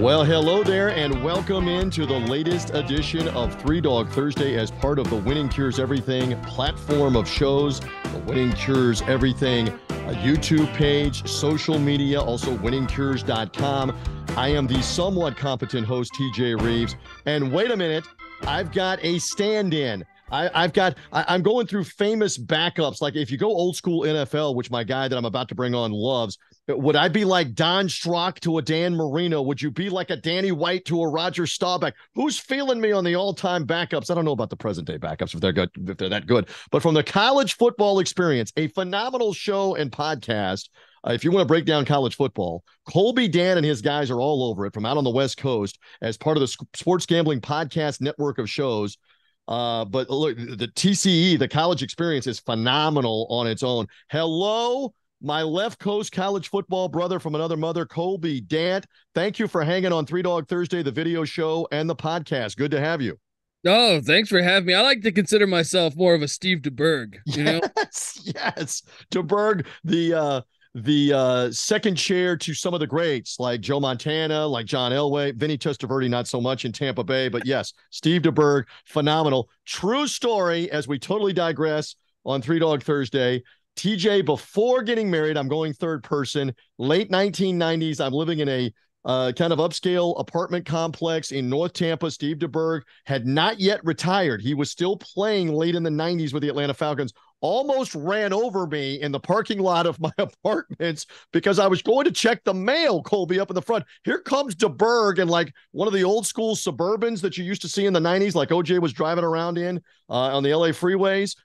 Well, hello there, and welcome into the latest edition of Three Dog Thursday as part of the Winning Cures Everything platform of shows. The Winning Cures Everything YouTube page, social media, also winningcures.com. I am the somewhat competent host, TJ Rives. And wait a minute, I've got a stand-in. I'm going through famous backups. Like if you go old school NFL, which my guy that I'm about to bring on loves, would I be like Don Strock to a Dan Marino? Would you be like a Danny White to a Roger Staubach? Who's feeling me on the all-time backups? I don't know about the present day backups if they're good, if they're that good, but from the College Football Experience, a phenomenal show and podcast. If you want to break down college football, Colby Dant and his guys are all over it from out on the West Coast as part of the Sports Gambling Podcast Network of shows. But look, the TCE, the College Experience, is phenomenal on its own. Hello, my left coast college football brother from another mother, Colby Dant. Thank you for hanging on Three Dog Thursday, the video show and the podcast. Good to have you. Oh, thanks for having me. I like to consider myself more of a Steve DeBerg. Yes. DeBerg, the second chair to some of the greats like Joe Montana, like John Elway, Vinny Testaverde, not so much in Tampa Bay, but yes, Steve DeBerg, phenomenal. True story, as we totally digress on Three Dog Thursday. TJ, before getting married, I'm going third person, late 1990s. I'm living in a kind of upscale apartment complex in North Tampa. Steve DeBerg had not yet retired. He was still playing late in the 90s with the Atlanta Falcons. Almost ran over me in the parking lot of my apartments because I was going to check the mail, Colby, up in the front. Here comes DeBerg and like one of the old school Suburbans that you used to see in the 90s, like OJ was driving around in on the LA freeways.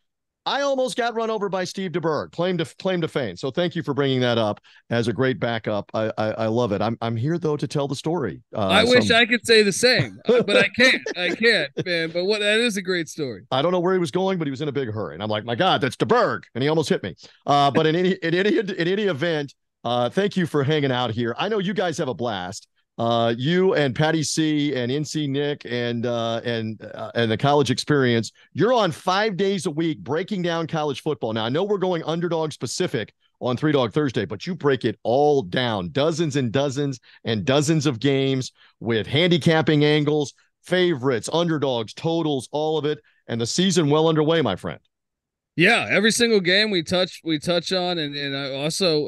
I almost got run over by Steve DeBerg, claim to fame. So thank you for bringing that up as a great backup. I love it. I'm here, though, to tell the story. I wish I could say the same, but I can't. I can't, man. But that is a great story. I don't know where he was going, but he was in a big hurry. And I'm like, my God, that's DeBerg. And he almost hit me. But in any event, thank you for hanging out here. I know you guys have a blast. You and Patty C and NC Nick and the College Experience, you're on 5 days a week breaking down college football. Now, I know we're going underdog specific on Three Dog Thursday, but you break it all down, dozens and dozens and dozens of games with handicapping angles, favorites, underdogs, totals, all of it, and the season well underway, my friend. Yeah, every single game we touch on, and I also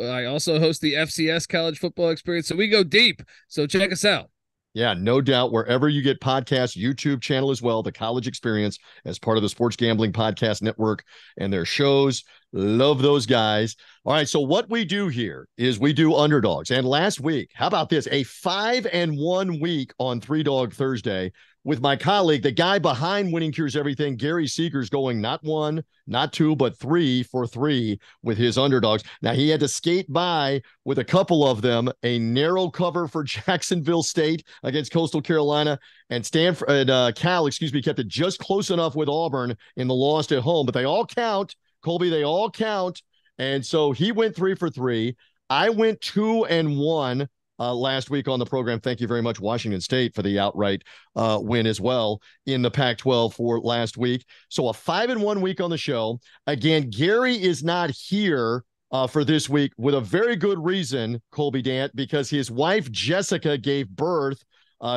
host the FCS College Football Experience, so we go deep. So check us out. Yeah, no doubt. Wherever you get podcasts, YouTube channel as well, the College Experience as part of the Sports Gambling Podcast Network and their shows. Love those guys. All right, so what we do here is we do underdogs. And last week, how about this? A 5-1 week on Three Dog Thursday with my colleague, the guy behind Winning Cures Everything, Gary Segars, going not one, not two, but 3 for 3 with his underdogs. Now, he had to skate by with a couple of them, a narrow cover for Jacksonville State against Coastal Carolina, and Cal kept it just close enough with Auburn in the loss at home. But they all count, Colby, they all count. And so he went 3 for 3. I went 2-1. Last week on the program. Thank you very much, Washington State, for the outright win as well in the Pac-12 for last week. So a 5-1 week on the show. Again, Gary is not here for this week with a very good reason, Colby Dant, because his wife, Jessica, gave birth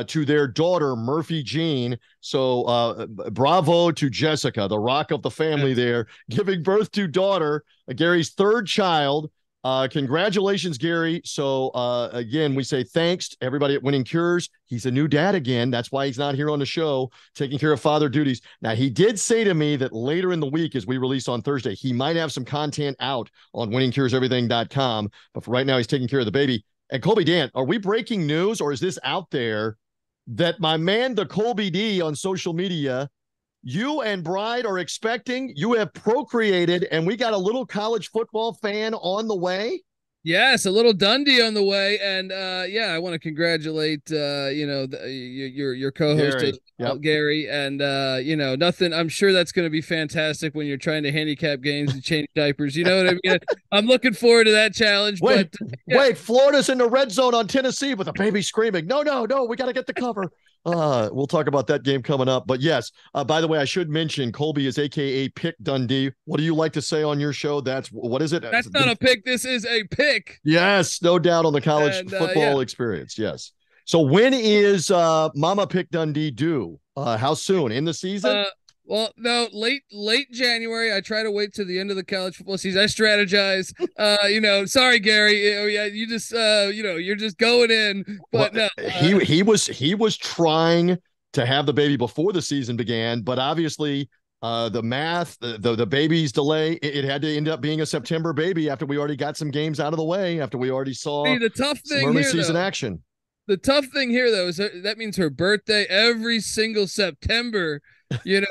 to their daughter, Murphy Jean. So bravo to Jessica, the rock of the family there, giving birth to daughter, Gary's third child. Congratulations, Gary. So, again, we say thanks to everybody at Winning Cures. He's a new dad again. That's why he's not here on the show, taking care of father duties. Now, he did say to me that later in the week, as we release on Thursday, he might have some content out on winningcureseverything.com. But for right now, he's taking care of the baby. And Colby Dant, are we breaking news, or is this out there that my man, the Colby D on social media, you and bride are expecting, you have procreated, and we got a little college football fan on the way? Yes, a little Dundee on the way. And I want to congratulate your co-host Gary. Yep. Gary, and nothing, I'm sure that's going to be fantastic when you're trying to handicap games and change diapers, you know what I mean? I'm looking forward to that challenge. Wait, Florida's in the red zone on Tennessee with a baby screaming no, we got to get the cover. We'll talk about that game coming up. But yes, by the way, I should mention Colby is AKA Pick Dundee. What do you like to say on your show? What is it? That's not a pick. This is a pick. Yes, no doubt on the college football experience. Yes. So when is Mama Pick Dundee due? How soon in the season? Well, no, late January. I try to wait to the end of the college football season. I strategize. Sorry, Gary. You just, you're just going in. But well, no, he was trying to have the baby before the season began, but obviously the math, the baby's delay, it had to end up being a September baby after we already got some games out of the way, after we already saw the tough thing some early season action. The tough thing here, though, is that means her birthday every single September. When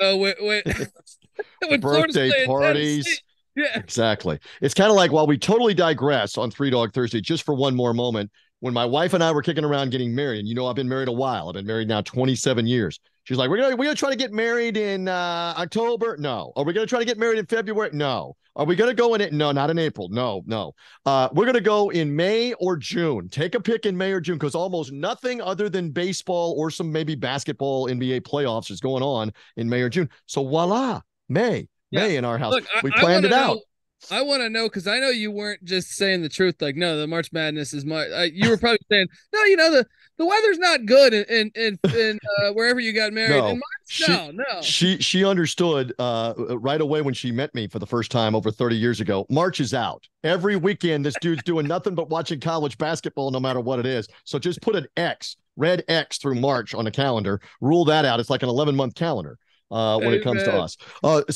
birthday parties. Yeah, exactly. It's kind of like, while we totally digress on Three Dog Thursday, just for one more moment, when my wife and I were kicking around getting married, and I've been married a while. I've been married now 27 years. She's like, we're gonna try to get married in October. No. Are we gonna try to get married in February? No. Are we gonna go in it? No, not in April. No. We're gonna go in May or June. Take a pick in May or June, because almost nothing other than baseball or some maybe basketball NBA playoffs is going on in May or June. So voila, May in our house. Look, we planned it out. I want to know, because I know you weren't just saying the truth. Like, no, the March Madness is my. You were probably saying, no, the weather's not good in wherever you got married. No, in March? No. She understood right away when she met me for the first time over 30 years ago. March is out. Every weekend, this dude's doing nothing but watching college basketball, no matter what it is. So just put an X, red X through March on a calendar. Rule that out. It's like an 11-month calendar when it comes to us.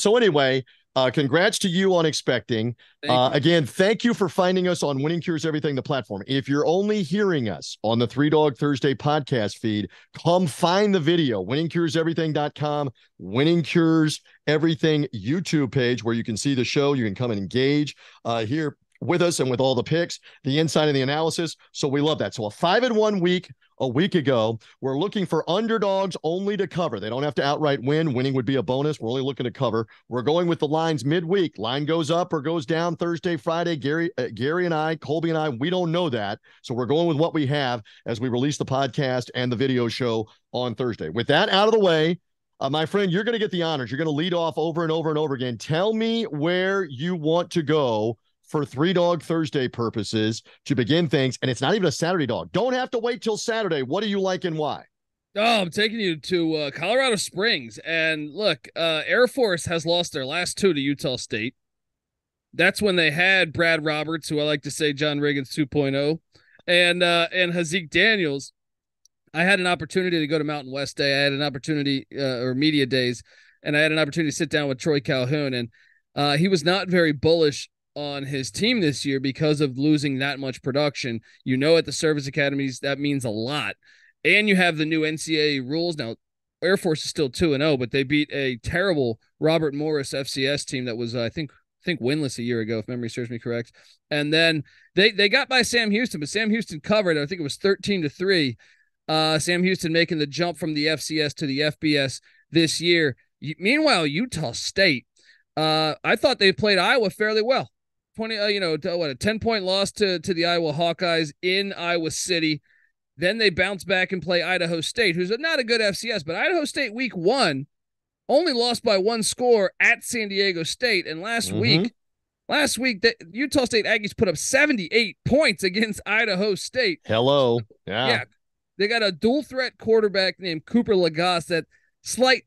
So anyway. Congrats to you on expecting. Again, thank you for finding us on Winning Cures Everything, the platform. If you're only hearing us on the Three Dog Thursday podcast feed, come find the video, winningcureseverything.com, Winning Cures Everything YouTube page, where you can see the show. You can come and engage here with us and with all the picks, the insight and the analysis. So we love that. So a 5-1 week. A week ago, we're looking for underdogs only to cover. They don't have to outright win. Winning would be a bonus. We're only looking to cover. We're going with the lines midweek. Line goes up or goes down Thursday, Friday. Gary and I, Colby and I, we don't know that. So we're going with what we have as we release the podcast and the video show on Thursday. With that out of the way, my friend, you're going to get the honors. You're going to lead off over and over and over again. Tell me where you want to go for Three Dog Thursday purposes to begin things. And it's not even a Saturday dog. Don't have to wait till Saturday. What do you like and why? Oh, I'm taking you to Colorado Springs. And look, Air Force has lost their last two to Utah State. That's when they had Brad Roberts, who I like to say John Reagan's 2.0, and Hazek Daniels. I had an opportunity to go to Mountain West Day. I had an opportunity or media days, and I had an opportunity to sit down with Troy Calhoun. And he was not very bullish on his team this year because of losing that much production. At the service academies, that means a lot. And you have the new NCAA rules. Now, Air Force is still 2-0, but they beat a terrible Robert Morris FCS team that was, I think winless a year ago, if memory serves me correct. And then they got by Sam Houston, but Sam Houston covered. I think it was 13-3. Sam Houston making the jump from the FCS to the FBS this year. Meanwhile, Utah State, I thought they played Iowa fairly well. 10-point loss to the Iowa Hawkeyes in Iowa City. Then they bounce back and play Idaho State, who's not a good FCS, but Idaho State week 1 only lost by one score at San Diego State. And last week that Utah State Aggies put up 78 points against Idaho State. Hello. Yeah. They got a dual threat quarterback named Cooper Lagasse that slight,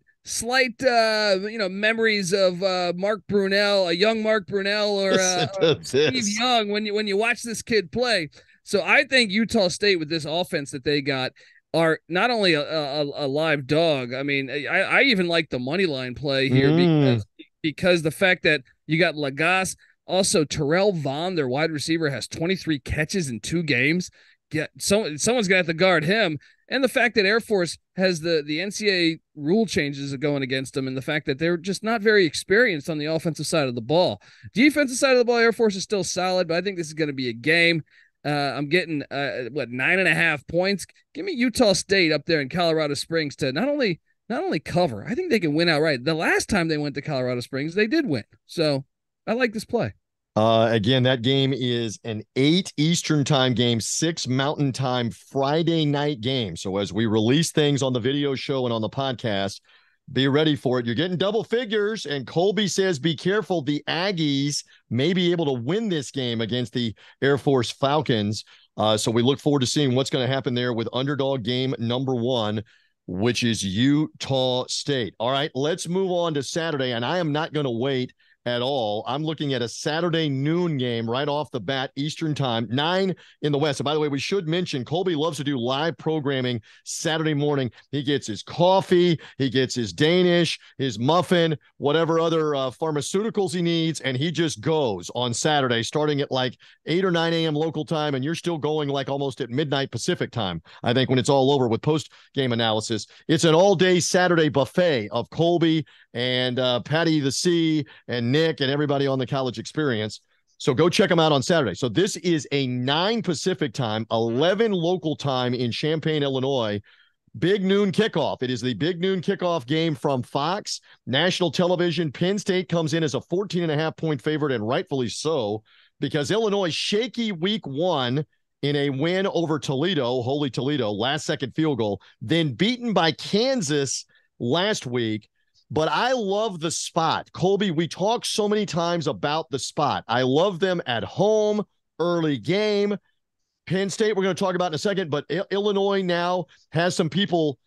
memories of Mark Brunell, a young Mark Brunell, or Steve Young when you watch this kid play. So I think Utah State, with this offense that they got, are not only a live dog. I mean, I even like the money line play here because the fact that you got Lagasse, also Terrell Vaughn, their wide receiver, has 23 catches in 2 games. Someone's gonna have to guard him. And the fact that Air Force has the NCAA rule changes going against them, and the fact that they're just not very experienced on the offensive side of the ball. Defensive side of the ball, Air Force is still solid, but I think this is going to be a game. I'm getting, 9.5 points. Give me Utah State up there in Colorado Springs to not only cover, I think they can win outright. The last time they went to Colorado Springs, they did win. So I like this play. Again, that game is an 8 Eastern time game, 6 Mountain time Friday night game. So as we release things on the video show and on the podcast, be ready for it. You're getting double figures, and Colby says, be careful. The Aggies may be able to win this game against the Air Force Falcons. So we look forward to seeing what's going to happen there with underdog game number one, which is Utah State. All right, let's move on to Saturday, and I am not going to wait at all. I'm looking at a Saturday noon game right off the bat, Eastern time, 9 in the West. And by the way, we should mention Colby loves to do live programming Saturday morning. He gets his coffee, he gets his Danish, his muffin, whatever other pharmaceuticals he needs, and he just goes on Saturday, starting at like 8 or 9 a.m. local time, and you're still going like almost at midnight Pacific time, I think, when it's all over with post-game analysis. It's an all-day Saturday buffet of Colby and Patty the C and Nick and everybody on the College Experience. So go check them out on Saturday. So this is a 9 Pacific time, 11 local time in Champaign, Illinois, big noon kickoff. It is the big noon kickoff game from Fox National Television. Penn State comes in as a 14.5-point favorite, and rightfully so, because Illinois shaky week 1 in a win over Toledo, Holy Toledo, last-second field goal, then beaten by Kansas last week. But I love the spot. Colby, we talk so many times about the spot. I love them at home, early game. Penn State, we're going to talk about in a second, but Illinois now has some people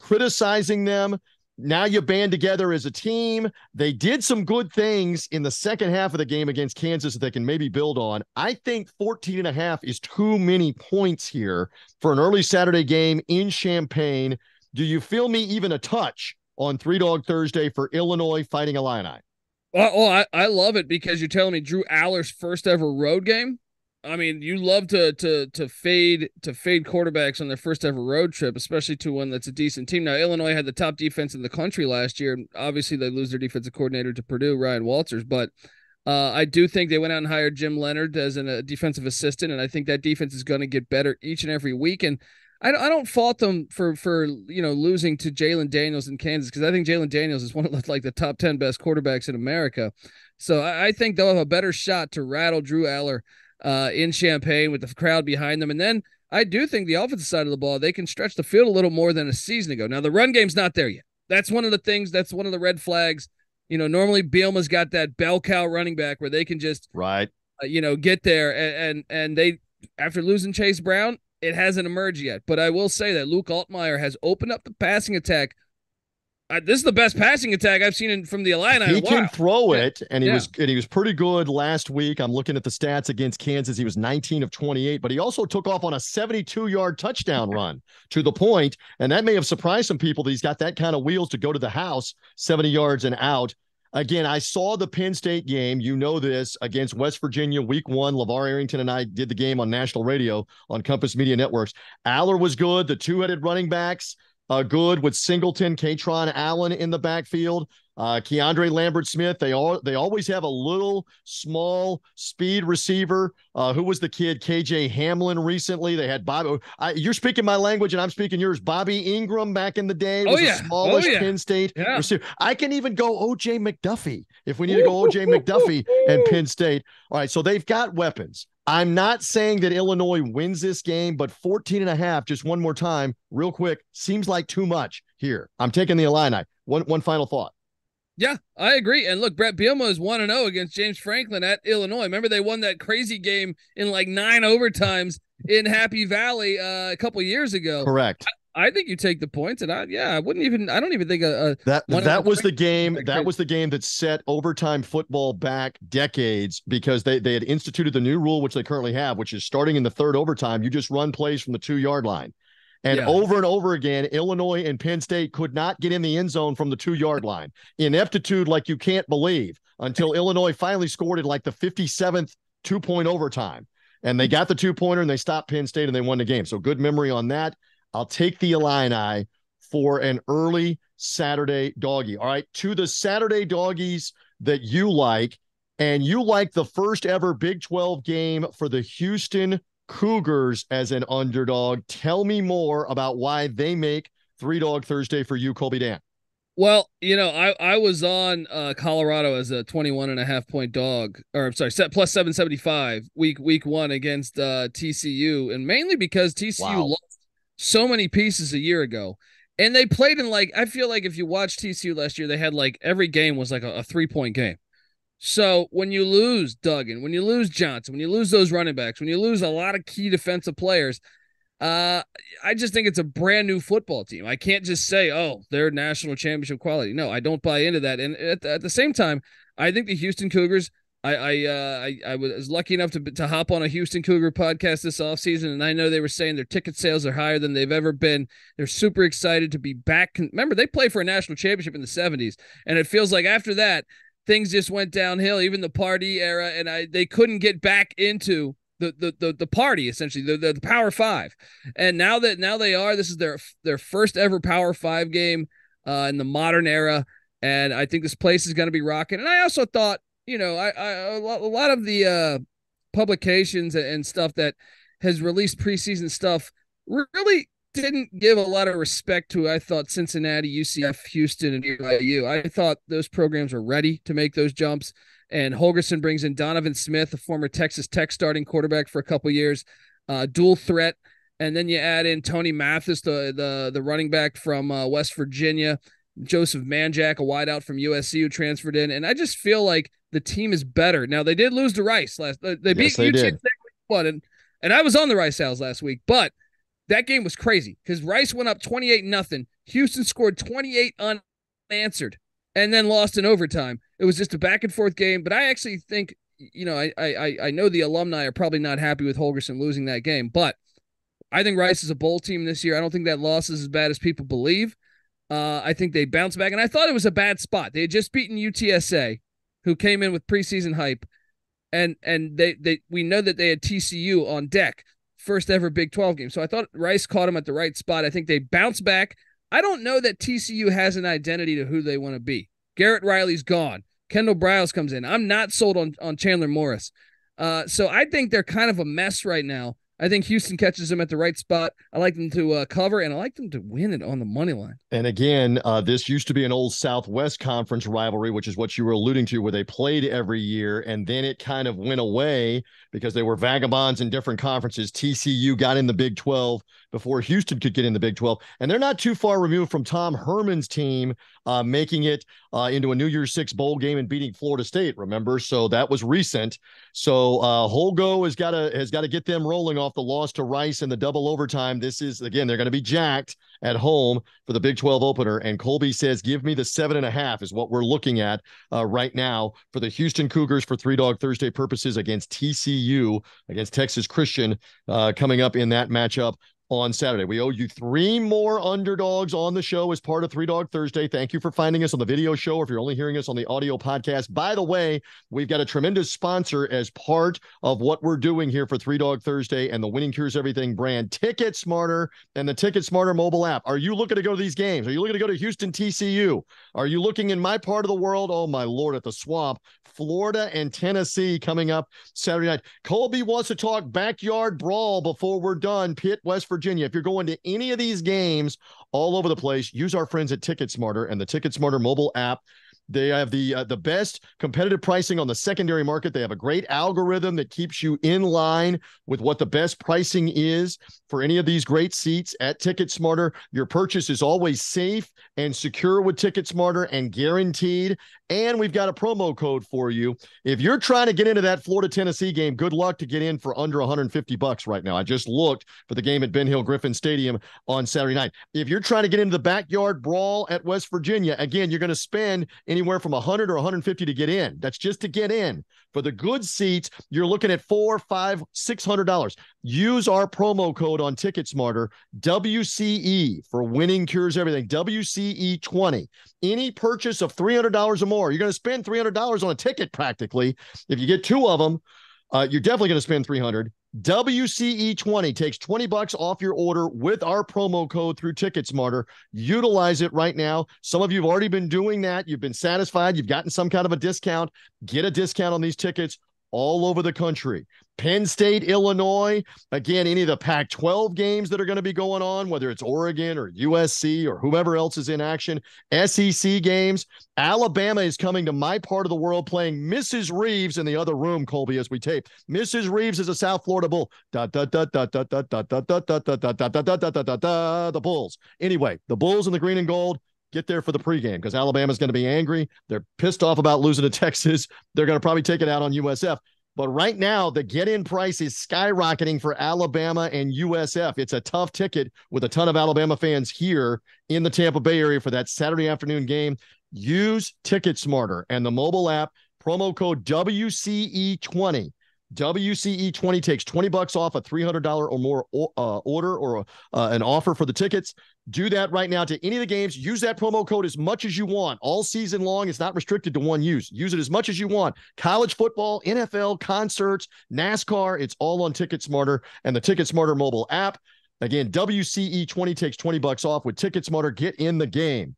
criticizing them. Now you band together as a team. They did some good things in the second half of the game against Kansas that they can maybe build on. I think 14.5 is too many points here for an early Saturday game in Champaign. Do you feel me even a touch on Three Dog Thursday for Illinois Fighting Illini? I love it, because you're telling me Drew Aller's first ever road game. I mean, you love to fade quarterbacks on their first ever road trip, especially to one that's a decent team. Now, Illinois had the top defense in the country last year. Obviously, they lose their defensive coordinator to Purdue, Ryan Walters, but I do think they went out and hired Jim Leonard as a defensive assistant, and I think that defense is going to get better each and every week. And I don't fault them for losing to Jalon Daniels in Kansas, because I think Jalon Daniels is one of the top 10 best quarterbacks in America. So I think they'll have a better shot to rattle Drew Aller in Champaign with the crowd behind them. And then I do think the offensive side of the ball, they can stretch the field a little more than a season ago. Now, the run game's not there yet. That's one of the things, that's one of the red flags. You know, normally Bielma's got that bell cow running back where they can just get there. And they, after losing Chase Brown, it hasn't emerged yet, but I will say that Luke Altmaier has opened up the passing attack. This is the best passing attack I've seen from the Illini. He can throw it, and he was pretty good last week. I'm looking at the stats against Kansas. He was 19 of 28, but he also took off on a 72-yard touchdown run to the point, and that may have surprised some people that he's got that kind of wheels to go to the house, 70 yards and out. Again, I saw the Penn State game, you know this, against West Virginia week 1. LeVar Arrington and I did the game on national radio on Compass Media Networks. Aller was good. The two-headed running backs, good, with Singleton, Katron Allen in the backfield. Keandre Lambert-Smith, they always have a little small speed receiver. Who was the kid? KJ Hamlin recently. They had Bobby. You're speaking my language and I'm speaking yours. Bobby Ingram back in the day was a smallish Penn State receiver. I can even go OJ McDuffie if we need to go OJ McDuffie and Penn State. All right, so they've got weapons. I'm not saying that Illinois wins this game, but 14.5, just one more time, real quick, seems like too much here. I'm taking the Illini. One final thought. Yeah, I agree. And look, Brett Bielema is 1-0 against James Franklin at Illinois. Remember, they won that crazy game in like 9 overtimes in Happy Valley a couple years ago. Correct. I think you take the points, and I don't even think that was the game that set overtime football back decades, because they had instituted the new rule, which they currently have, which is starting in the 3rd overtime, you just run plays from the 2-yard line. And over and over again, Illinois and Penn State could not get in the end zone from the 2-yard line. Ineptitude like you can't believe, until Illinois finally scored at like the 57th 2-point overtime. And they got the 2-pointer and they stopped Penn State and they won the game. So good memory on that. I'll take the Illini for an early Saturday doggie. All right, to the Saturday doggies that you like, and you like the first ever Big 12 game for the Houston Cougars as an underdog. Tell me more about why they make Three Dog Thursday for you, Colby Dant. Well, I was on Colorado as a 21.5-point dog, or I'm sorry, set plus 775 week 1 against TCU, and mainly because TCU lost so many pieces a year ago. And they played in, I feel like if you watch TCU last year, they had every game was like a 3-point game. So when you lose Duggan, when you lose Johnson, when you lose those running backs, when you lose a lot of key defensive players, I just think it's a brand new football team. I can't just say, oh, they're national championship quality. No, I don't buy into that. And at the same time, I think the Houston Cougars, I was lucky enough to hop on a Houston Cougar podcast this offseason, and I know they were saying their ticket sales are higher than they've ever been. They're super excited to be back. Remember, they played for a national championship in the 70s, and it feels like after that, things just went downhill, even the party era, and they couldn't get back into the party, essentially, the Power Five. And now they are. This is their first ever Power Five game in the modern era, and I think this place is going to be rocking. And I also thought, you know, a lot of the publications and stuff that has released preseason stuff really didn't give a lot of respect to, I thought, Cincinnati, UCF, Houston, and BYU. I thought those programs were ready to make those jumps. And Holgorsen brings in Donovan Smith, a former Texas Tech starting quarterback for a couple years, dual threat. And then you add in Tony Mathis, the running back from West Virginia, Joseph Manjack, a wideout from USC who transferred in. And I just feel like the team is better. Now, they did lose to Rice last. They beat UTSA, and I was on the Rice Owls last week, but that game was crazy because Rice went up 28-0. Houston scored 28 unanswered and then lost in overtime. It was just a back-and-forth game, but I actually think, you know, I know the alumni are probably not happy with Holgorsen losing that game, but I think Rice is a bowl team this year. I don't think that loss is as bad as people believe. I think they bounce back, and I thought it was a bad spot. They had just beaten UTSA, who came in with preseason hype, and we know that they had TCU on deck. First ever Big 12 game. So I thought Rice caught him at the right spot. I think they bounce back. I don't know that TCU has an identity to who they want to be. Garrett Riley's gone. Kendall Briles comes in. I'm not sold on Chandler Morris. So I think they're kind of a mess right now. I think Houston catches them at the right spot. I like them to cover, and I like them to win it on the money line. And again, this used to be an old Southwest Conference rivalry, which is what you were alluding to, where they played every year, and then it kind of went away because they were vagabonds in different conferences. TCU got in the Big 12 before Houston could get in the Big 12, and they're not too far removed from Tom Herman's team making it into a New Year's Six bowl game and beating Florida State, remember? So that was recent. So Holgo has got to get them rolling off the loss to Rice in the double overtime. This is, again, they're going to be jacked at home for the Big 12 opener. And Colby says, give me the 7.5 is what we're looking at right now for the Houston Cougars for Three Dog Thursday purposes against TCU, against Texas Christian coming up in that matchup on Saturday. We owe you three more underdogs on the show as part of Three Dog Thursday. Thank you for finding us on the video show, or if you're only hearing us on the audio podcast. By the way, we've got a tremendous sponsor as part of what we're doing here for Three Dog Thursday and the Winning Cures Everything brand, Ticket Smarter, and the Ticket Smarter mobile app. Are you looking to go to these games? Are you looking to go to Houston, TCU? Are you looking in my part of the world? Oh, my Lord, at the Swamp, Florida and Tennessee coming up Saturday night. Colby wants to talk backyard brawl before we're done. Pitt, West Virginia. If you're going to any of these games all over the place, use our friends at Ticket Smarter and the Ticket Smarter mobile app. They have the best competitive pricing on the secondary market. They have a great algorithm that keeps you in line with what the best pricing is for any of these great seats at Ticket Smarter. Your purchase is always safe and secure with Ticket Smarter and guaranteed. And we've got a promo code for you. If you're trying to get into that Florida-Tennessee game, good luck to get in for under $150 right now. I just looked for the game at Ben Hill Griffin Stadium on Saturday night. If you're trying to get into the backyard brawl at West Virginia, again, you're going to spend anywhere from $100 or $150 to get in. That's just to get in. For the good seats, you're looking at $400, $500, $600. Use our promo code on TicketSmarter, WCE, for Winning Cures Everything, WCE20. Any purchase of $300 or more, you're going to spend $300 on a ticket practically. If you get two of them, you're definitely going to spend $300. WCE20 takes $20 off your order with our promo code through TicketSmarter. Utilize it right now. Some of you have already been doing that. You've been satisfied. You've gotten some kind of a discount. Get a discount on these tickets all over the country. Penn State, Illinois, again, any of the Pac-12 games that are going to be going on, whether it's Oregon or USC or whoever else is in action, SEC games. Alabama is coming to my part of the world playing Mrs. Reeves in the other room, Colby, as we tape. Mrs. Reeves is a South Florida Bull. The Bulls. Anyway, the Bulls in the green and gold. Get there for the pregame because Alabama's going to be angry. They're pissed off about losing to Texas. They're going to probably take it out on USF. But right now, the get-in price is skyrocketing for Alabama and USF. It's a tough ticket with a ton of Alabama fans here in the Tampa Bay area for that Saturday afternoon game. Use Ticket Smarter and the mobile app, promo code WCE20. WCE20 takes $20 off a $300 or more order or an offer for the tickets. Do that right now to any of the games. Use that promo code as much as you want all season long. It's not restricted to one use. Use it as much as you want. College football, NFL, concerts, NASCAR. It's all on Ticket Smarter and the Ticket Smarter mobile app. Again, WCE20 takes $20 off with Ticket Smarter. Get in the game.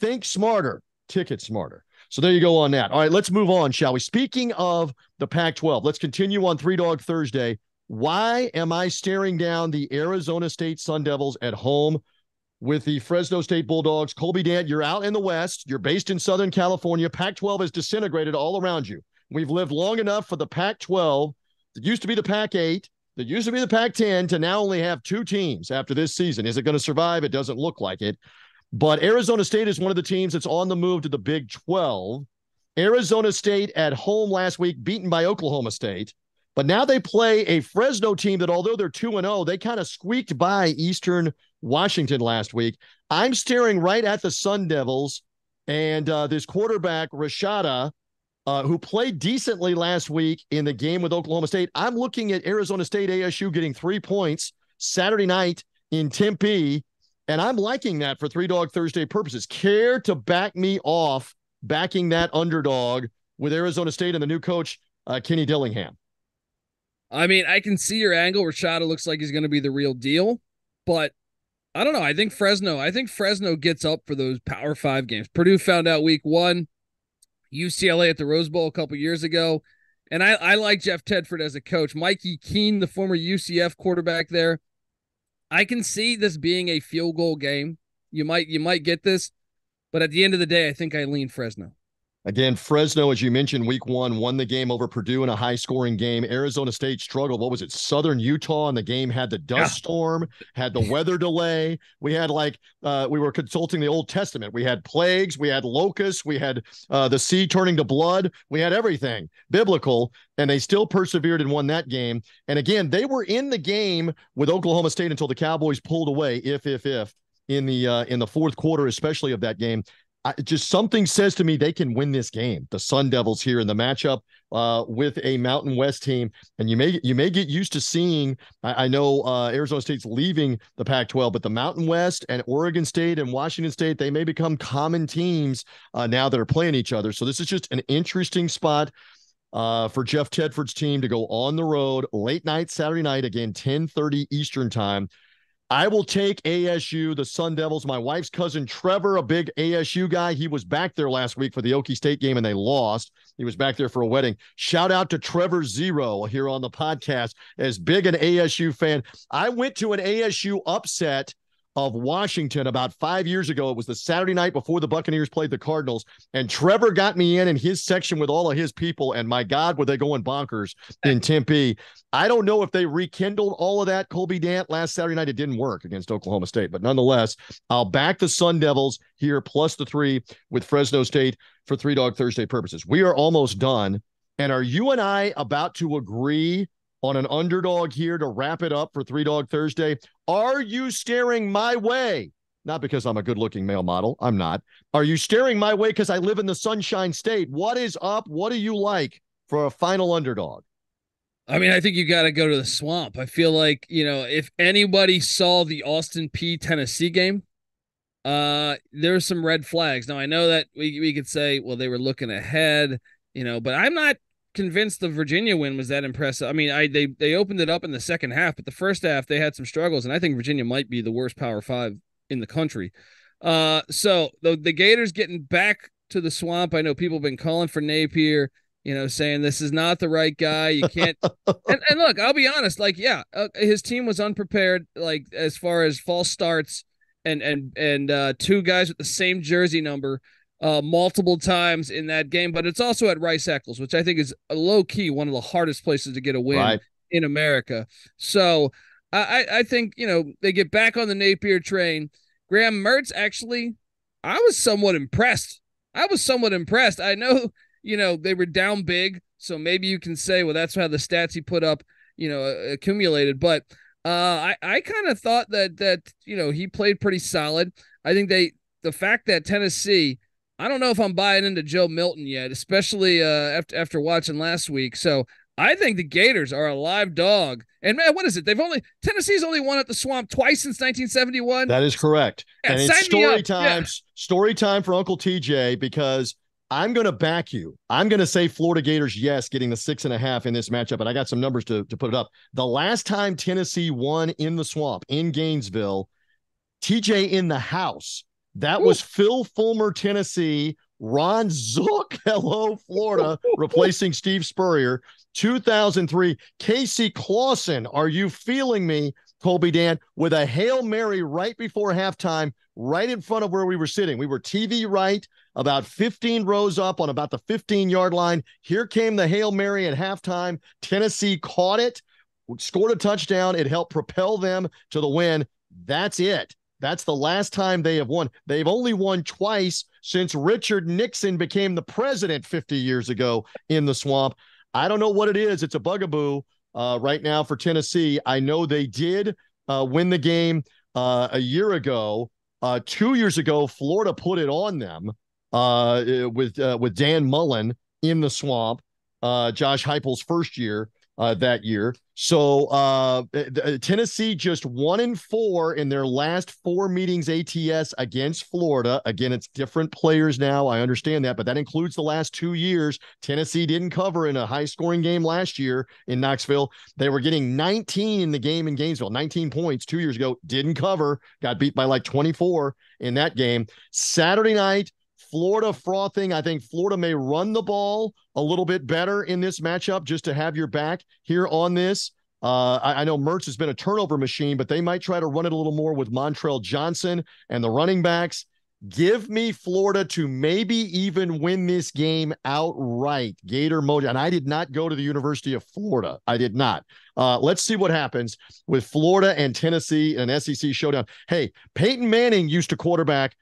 Think smarter. Ticket Smarter. So there you go on that. All right, let's move on, shall we? Speaking of the Pac-12, let's continue on Three Dog Thursday. Why am I staring down the Arizona State Sun Devils at home with the Fresno State Bulldogs? Colby Dant, you're out in the West. You're based in Southern California. Pac-12 has disintegrated all around you. We've lived long enough for the Pac-12. It used to be the Pac-8. That used to be the Pac-10 to now only have two teams after this season. Is it going to survive? It doesn't look like it. But Arizona State is one of the teams that's on the move to the Big 12. Arizona State at home last week, beaten by Oklahoma State. But now they play a Fresno team that, although they're 2-0, they kind of squeaked by Eastern Washington last week. I'm staring right at the Sun Devils and this quarterback, Rashada, who played decently last week in the game with Oklahoma State. I'm looking at Arizona State ASU getting 3 points Saturday night in Tempe. And I'm liking that for Three Dog Thursday purposes. Care to back me off backing that underdog with Arizona State and the new coach, Kenny Dillingham? I mean, I can see your angle. Rashada looks like he's going to be the real deal. But I don't know. I think Fresno gets up for those Power 5 games. Purdue found out week 1, UCLA at the Rose Bowl a couple years ago. And I like Jeff Tedford as a coach. Mikey Keene, the former UCF quarterback there. I can see this being a field goal game. You might get this, but at the end of the day, I think I lean Fresno. Again, Fresno, as you mentioned, week 1, won the game over Purdue in a high-scoring game. Arizona State struggled. What was it? Southern Utah, and the game had the dust storm, had the weather delay. We had we were consulting the Old Testament. We had plagues. We had locusts. We had the sea turning to blood. We had everything biblical, and they still persevered and won that game. And again, they were in the game with Oklahoma State until the Cowboys pulled away, if, in the fourth quarter, especially of that game. Just something says to me they can win this game. The Sun Devils here in the matchup with a Mountain West team, and you may get used to seeing. I know Arizona State's leaving the Pac-12, but the Mountain West and Oregon State and Washington State, they may become common teams now that are playing each other. So this is just an interesting spot for Jeff Tedford's team to go on the road late night Saturday night again, 10:30 Eastern time. I will take ASU, the Sun Devils. My wife's cousin, Trevor, a big ASU guy. He was back there last week for the Okie State game, and they lost. He was back there for a wedding. Shout out to Trevor Zero here on the podcast. As big an ASU fan, I went to an ASU upset of Washington about 5 years ago. It was the Saturday night before the Buccaneers played the Cardinals, and Trevor got me in his section with all of his people, and my God, were they going bonkers in Tempe. I don't know if they rekindled all of that, Colby Dant, last Saturday night. It didn't work against Oklahoma State, but nonetheless, I'll back the Sun Devils here plus the 3 with Fresno State for Three Dog Thursday purposes. We are almost done, and are you and I about to agree on an underdog here to wrap it up for Three Dog Thursday? Are you staring my way? Not because I'm a good-looking male model. I'm not. Are you staring my way because I live in the Sunshine State? What is up? What do you like for a final underdog? I mean, I think you got to go to the swamp. I feel like, if anybody saw the Austin Peay Tennessee game, there's some red flags. Now, I know that we could say, well, they were looking ahead, but I'm not convinced the Virginia win was that impressive. I mean, they opened it up in the second half, but the first half they had some struggles, and I think Virginia might be the worst Power 5 in the country. So the Gators getting back to the swamp. I know people have been calling for Napier, saying this is not the right guy. You can't. and look, I'll be honest. Like, yeah, his team was unprepared. Like as far as false starts and two guys with the same jersey number multiple times in that game, but it's also at Rice Eccles, which I think is low-key one of the hardest places to get a win in America. So I think, they get back on the Napier train. Graham Mertz, actually, I was somewhat impressed. I know, you know, they were down big, so maybe you can say, well, that's how the stats he put up, you know, accumulated. But I kind of thought that, you know, he played pretty solid. I think the fact that Tennessee, I don't know if I'm buying into Joe Milton yet, especially after watching last week. So I think the Gators are a live dog. And man, what is it? Tennessee's only won at the Swamp twice since 1971. That is correct. Yeah, and it's story time for Uncle TJ, because I'm going to back you. I'm going to say Florida Gators, yes, getting the 6.5 in this matchup. And I got some numbers to put it up. The last time Tennessee won in the Swamp in Gainesville, TJ in the house, that was Phil Fulmer, Tennessee, Ron Zook, hello, Florida, replacing Steve Spurrier. 2003, Casey Clawson, are you feeling me, Colby Dant, with a Hail Mary right before halftime, right in front of where we were sitting. We were TV right, about 15 rows up on about the 15-yard line. Here came the Hail Mary at halftime. Tennessee caught it, scored a touchdown. It helped propel them to the win. That's it. That's the last time they have won. They've only won twice since Richard Nixon became the president 50 years ago in the Swamp. I don't know what it is. It's a bugaboo right now for Tennessee. I know they did win the game a year ago. 2 years ago, Florida put it on them with Dan Mullen in the Swamp, Josh Heupel's first year. That year. So Tennessee just 1-4 in their last four meetings ATS against Florida. Again, it's different players now. I understand that, but that includes the last 2 years. Tennessee didn't cover in a high scoring game last year in Knoxville. They were getting 19 in the game in Gainesville, 19 points 2 years ago, didn't cover, got beat by like 24 in that game. Saturday night, Florida frothing. I think Florida may run the ball a little bit better in this matchup just to have your back here on this. I know Mertz has been a turnover machine, but they might try to run it a little more with Montrell Johnson and the running backs. Give me Florida to maybe even win this game outright. Gator Mojo. And I did not go to the University of Florida. I did not. Let's see what happens with Florida and Tennessee and an SEC showdown. Hey, Peyton Manning used to quarterback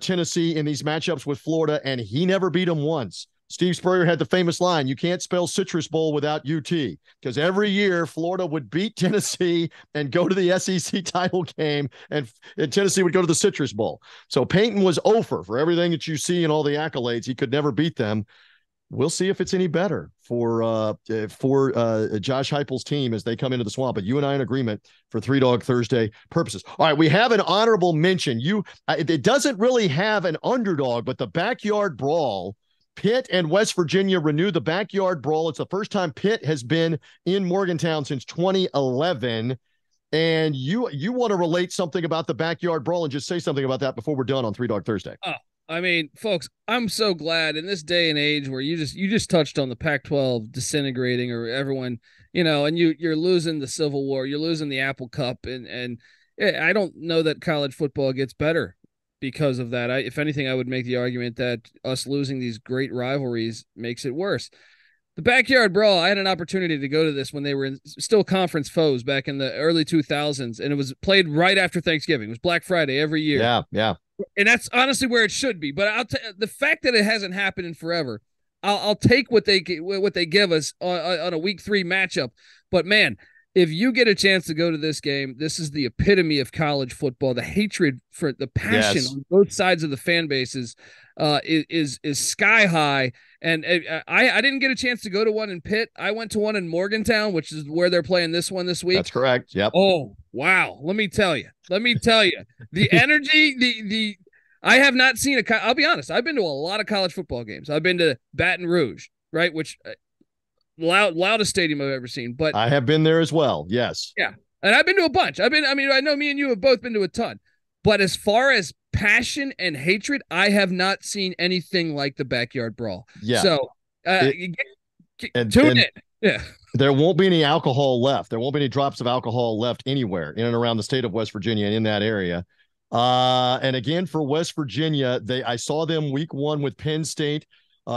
Tennessee in these matchups with Florida, and he never beat them once. Steve Spurrier had the famous line, you can't spell Citrus Bowl without UT, because every year Florida would beat Tennessee and go to the SEC title game, and Tennessee would go to the Citrus Bowl. So Peyton was 0 for everything that you see and all the accolades. He could never beat them. We'll see if it's any better for Josh Heupel's team as they come into the Swamp. But you and I in agreement for Three Dog Thursday purposes. All right, we have an honorable mention. It doesn't really have an underdog, but the backyard brawl. Pitt and West Virginia renew the backyard brawl. It's the first time Pitt has been in Morgantown since 2011. And you want to relate something about the backyard brawl and just say something about that before we're done on Three Dog Thursday. Oh. I mean, folks, I'm so glad in this day and age where you just touched on the Pac-12 disintegrating, or everyone, you know, and you're losing the Civil War, you're losing the Apple Cup, and I don't know that college football gets better because of that. If anything, I would make the argument that us losing these great rivalries makes it worse. The backyard brawl, I had an opportunity to go to this when they were still conference foes back in the early 2000s, and it was played right after Thanksgiving. It was Black Friday every year. Yeah, yeah. And that's honestly where it should be. But the fact that it hasn't happened in forever, I'll take what they give us on a week 3 matchup. But man, if you get a chance to go to this game, this is the epitome of college football. The hatred for the passion on both sides of the fan bases is sky high. And I didn't get a chance to go to one in Pitt. I went to one in Morgantown, which is where they're playing this one this week. That's correct. Yep. Oh, wow. Let me tell you the energy, the I have not seen I'll be honest. I've been to a lot of college football games. I've been to Baton Rouge, right? Which loudest stadium I've ever seen, but I have been there as well. Yes. Yeah. And I've been to a bunch. I know me and you have both been to a ton, but as far as passion and hatred, I have not seen anything like the backyard brawl. Yeah. So tune in. Yeah. There won't be any alcohol left. There won't be any drops of alcohol left anywhere in and around the state of West Virginia and in that area. And again, for West Virginia, I saw them week 1 with Penn State.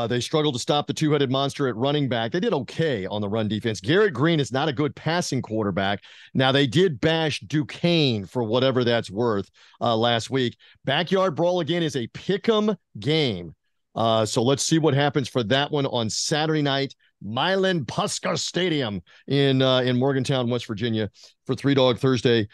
They struggled to stop the two-headed monster at running back. They did okay on the run defense. Garrett Green is not a good passing quarterback. Now, they did bash Duquesne for whatever that's worth last week. Backyard Brawl again is a pick'em game. So let's see what happens for that one on Saturday night. Milan Puskar Stadium in Morgantown, West Virginia, for Three Dog Thursday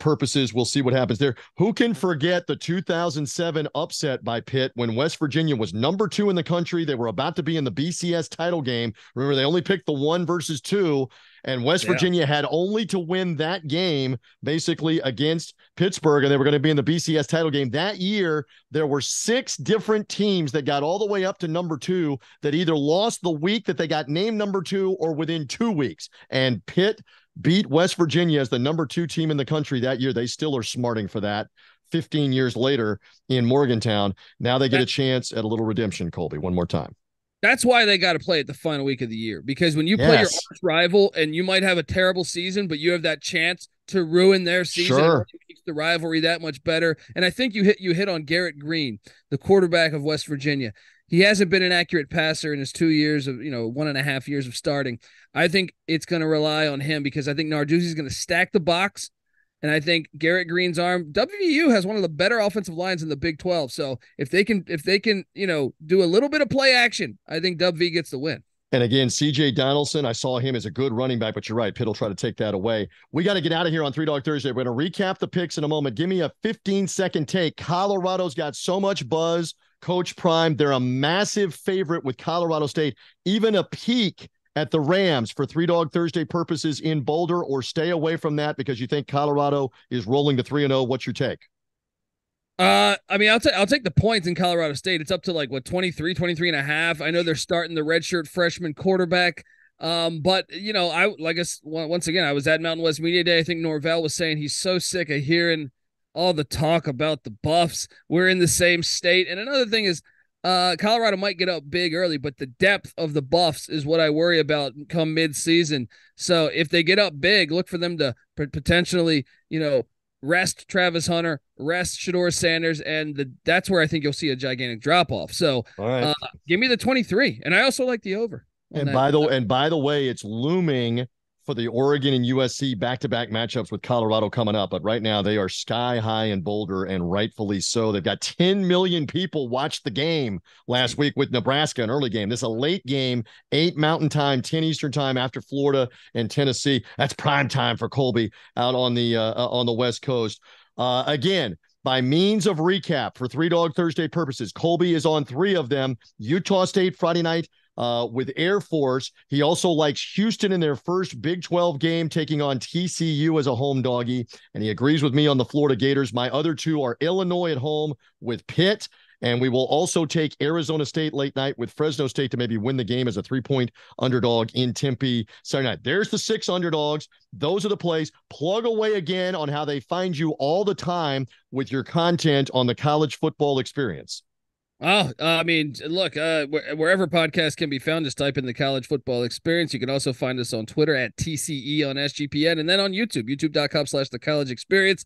purposes. We'll see what happens there. Who can forget the 2007 upset by Pitt when West Virginia was number 2 in the country? They were about to be in the BCS title game. Remember, they only picked the 1 versus 2, and West Virginia had only to win that game basically against Pittsburgh, and they were going to be in the BCS title game. That year, there were 6 different teams that got all the way up to number 2 that either lost the week that they got named number 2 or within 2 weeks, and Pitt beat West Virginia as the number 2 team in the country that year. They still are smarting for that 15 years later in Morgantown. Now they get a chance at a little redemption, Colby, one more time. That's why they got to play it the final week of the year, because when you play your arch rival and you might have a terrible season, but you have that chance to ruin their season. Sure. It makes the rivalry that much better. And I think you hit on Garrett Green, the quarterback of West Virginia. He hasn't been an accurate passer in his 2 years of, 1.5 years of starting. I think it's going to rely on him, because I think Narduzzi's going to stack the box. And I think Garrett Green's arm, WVU has one of the better offensive lines in the Big 12. So if they can, do a little bit of play action, I think WV gets the win. And again, C.J. Donaldson, I saw him as a good running back, but you're right, Pitt will try to take that away. We got to get out of here on Three Dog Thursday. We're going to recap the picks in a moment. Give me a 15-second take. Colorado's got so much buzz. Coach Prime, they're a massive favorite with Colorado State. Even a peek at the Rams for Three Dog Thursday purposes in Boulder, or stay away from that because you think Colorado is rolling to 3-0. What's your take? I'll take the points in Colorado State. It's up to 23 and a half. I know they're starting the redshirt freshman quarterback. I was at Mountain West Media Day. I think Norvell was saying he's so sick of hearing all the talk about the Buffs. We're in the same state. And another thing is, Colorado might get up big early, but the depth of the Buffs is what I worry about come midseason. So if they get up big, look for them to potentially, rest Travis Hunter, rest Shedeur Sanders, and that's where I think you'll see a gigantic drop-off. So give me the 23, and I also like the over. And by the way, it's looming for the Oregon and USC back-to-back matchups with Colorado coming up. But right now they are sky high in Boulder, and rightfully so. They've got 10 million people watched the game last week with Nebraska, an early game. This is a late game, 8 Mountain Time, 10 Eastern Time after Florida and Tennessee. That's prime time for Colby out on the West Coast. Again, by means of recap for Three Dog Thursday purposes, Colby is on 3 of them. Utah State Friday night, with Air Force. He also likes Houston in their first Big 12 game, taking on TCU as a home doggy. And he agrees with me on the Florida Gators. My other 2 are Illinois at home with Pitt. And we will also take Arizona State late night with Fresno State to maybe win the game as a 3-point underdog in Tempe Saturday night. There's the 6 underdogs. Those are the plays. Plug away again on how they find you all the time with your content on the College Football Experience. Oh, wherever podcasts can be found, just type in the College Football Experience. You can also find us on Twitter at TCE on SGPN, and then on YouTube, youtube.com/thecollegeexperience.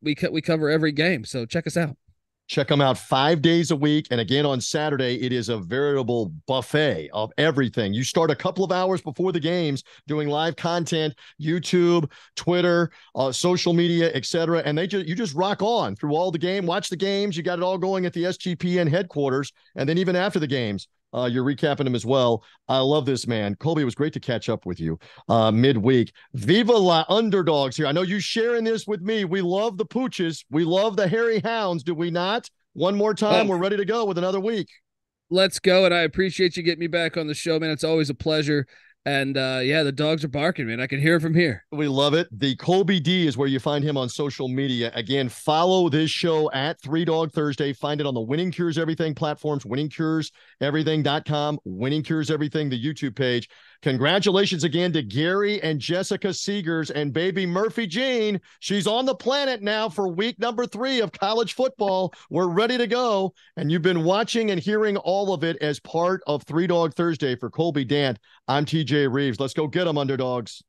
We cover every game, so check us out. Check them out 5 days a week. And again, on Saturday, it is a veritable buffet of everything. You start a couple of hours before the games doing live content, YouTube, Twitter, social media, etc. And you just rock on through all the game, watch the games. You got it all going at the SGPN headquarters. And then even after the games, you're recapping them as well. I love this, man. Colby, it was great to catch up with you midweek. Viva la underdogs here. I know you sharing this with me. We love the pooches. We love the hairy hounds. Do we not? One more time. We're ready to go with another week. Let's go. And I appreciate you getting me back on the show, man. It's always a pleasure. And the dogs are barking, man. I can hear it from here. We love it. The Colby D is where you find him on social media. Again, follow this show at Three Dog Thursday. Find it on the Winning Cures Everything platforms, winningcureseverything.com, Winning Cures Everything, the YouTube page. Congratulations again to Gary and Jessica Segars and baby Murphy Jean. She's on the planet now for week number 3 of college football. We're ready to go. And you've been watching and hearing all of it as part of Three Dog Thursday. For Colby Dant, I'm TJ Rives. Let's go get them, underdogs.